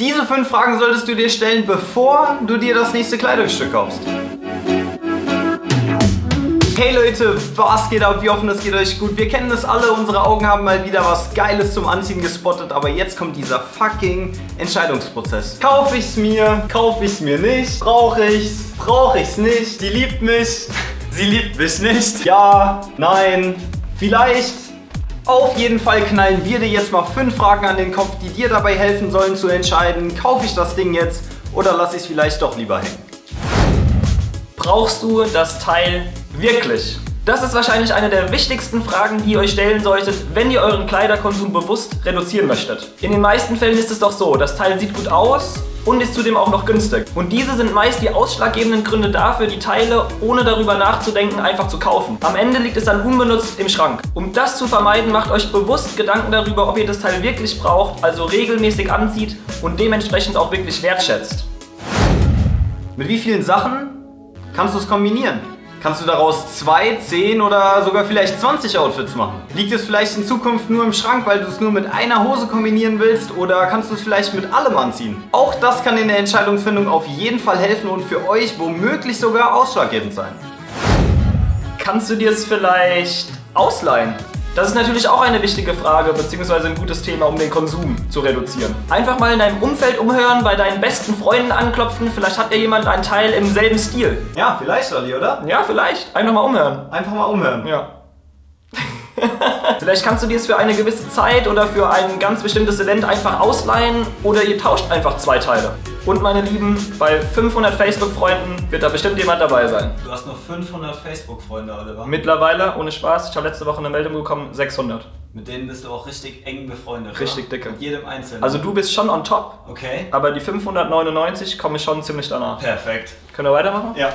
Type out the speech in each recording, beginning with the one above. Diese 5 Fragen solltest du dir stellen, bevor du dir das nächste Kleidungsstück kaufst. Hey Leute, was geht ab? Wir hoffen, es geht euch gut. Wir kennen es alle, unsere Augen haben mal wieder was Geiles zum Anziehen gespottet, aber jetzt kommt dieser fucking Entscheidungsprozess. Kaufe ich's mir? Kaufe ich's mir nicht? Brauche ich's? Brauche ich's nicht? Sie liebt mich? Sie liebt mich nicht? Ja, nein, vielleicht? Auf jeden Fall knallen wir dir jetzt mal 5 Fragen an den Kopf, die dir dabei helfen sollen zu entscheiden, kaufe ich das Ding jetzt oder lasse ich es vielleicht doch lieber hängen. Brauchst du das Teil wirklich? Das ist wahrscheinlich eine der wichtigsten Fragen, die ihr euch stellen solltet, wenn ihr euren Kleiderkonsum bewusst reduzieren möchtet. In den meisten Fällen ist es doch so, das Teil sieht gut aus und ist zudem auch noch günstig. Und diese sind meist die ausschlaggebenden Gründe dafür, die Teile, ohne darüber nachzudenken, einfach zu kaufen. Am Ende liegt es dann unbenutzt im Schrank. Um das zu vermeiden, macht euch bewusst Gedanken darüber, ob ihr das Teil wirklich braucht, also regelmäßig anzieht und dementsprechend auch wirklich wertschätzt. Mit wie vielen Sachen kannst du es kombinieren? Kannst du daraus 2, 10 oder sogar vielleicht 20 Outfits machen? Liegt es vielleicht in Zukunft nur im Schrank, weil du es nur mit einer Hose kombinieren willst, oder kannst du es vielleicht mit allem anziehen? Auch das kann in der Entscheidungsfindung auf jeden Fall helfen und für euch womöglich sogar ausschlaggebend sein. Kannst du dir es vielleicht ausleihen? Das ist natürlich auch eine wichtige Frage bzw. ein gutes Thema, um den Konsum zu reduzieren. Einfach mal in deinem Umfeld umhören, bei deinen besten Freunden anklopfen, vielleicht hat ja jemand einen Teil im selben Stil. Ja, vielleicht, Olli, oder? Ja, vielleicht. Einfach mal umhören. Einfach mal umhören. Ja. Vielleicht kannst du dir es für eine gewisse Zeit oder für ein ganz bestimmtes Event einfach ausleihen oder ihr tauscht einfach 2 Teile. Und meine Lieben, bei 500 Facebook-Freunden wird da bestimmt jemand dabei sein. Du hast noch 500 Facebook-Freunde, Oliver. Mittlerweile, ohne Spaß, ich habe letzte Woche eine Meldung bekommen, 600. Mit denen bist du auch richtig eng befreundet, richtig dicke. Mit jedem Einzelnen. Also du bist schon on top. Okay. Aber die 599 komme ich schon ziemlich danach. Perfekt. Können wir weitermachen? Ja.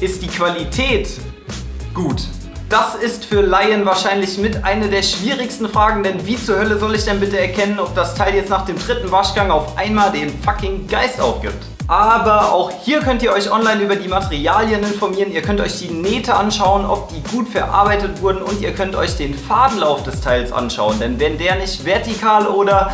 Ist die Qualität gut? Das ist für Laien wahrscheinlich mit eine der schwierigsten Fragen, denn wie zur Hölle soll ich denn bitte erkennen, ob das Teil jetzt nach dem 3. Waschgang auf einmal den fucking Geist aufgibt? Aber auch hier könnt ihr euch online über die Materialien informieren, ihr könnt euch die Nähte anschauen, ob die gut verarbeitet wurden, und ihr könnt euch den Fadenlauf des Teils anschauen, denn wenn der nicht vertikal oder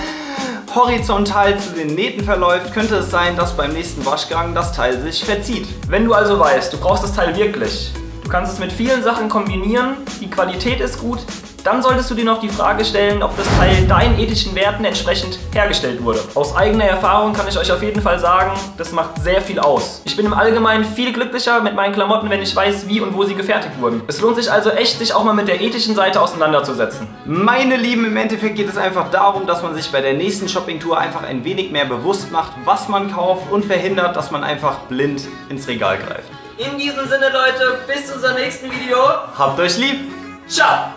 horizontal zu den Nähten verläuft, könnte es sein, dass beim nächsten Waschgang das Teil sich verzieht. Wenn du also weißt, du brauchst das Teil wirklich, du kannst es mit vielen Sachen kombinieren, die Qualität ist gut, dann solltest du dir noch die Frage stellen, ob das Teil deinen ethischen Werten entsprechend hergestellt wurde. Aus eigener Erfahrung kann ich euch auf jeden Fall sagen, das macht sehr viel aus. Ich bin im Allgemeinen viel glücklicher mit meinen Klamotten, wenn ich weiß, wie und wo sie gefertigt wurden. Es lohnt sich also echt, sich auch mal mit der ethischen Seite auseinanderzusetzen. Meine Lieben, im Endeffekt geht es einfach darum, dass man sich bei der nächsten Shoppingtour einfach ein wenig mehr bewusst macht, was man kauft, und verhindert, dass man einfach blind ins Regal greift. In diesem Sinne, Leute, bis zu unserem nächsten Video. Habt euch lieb. Ciao.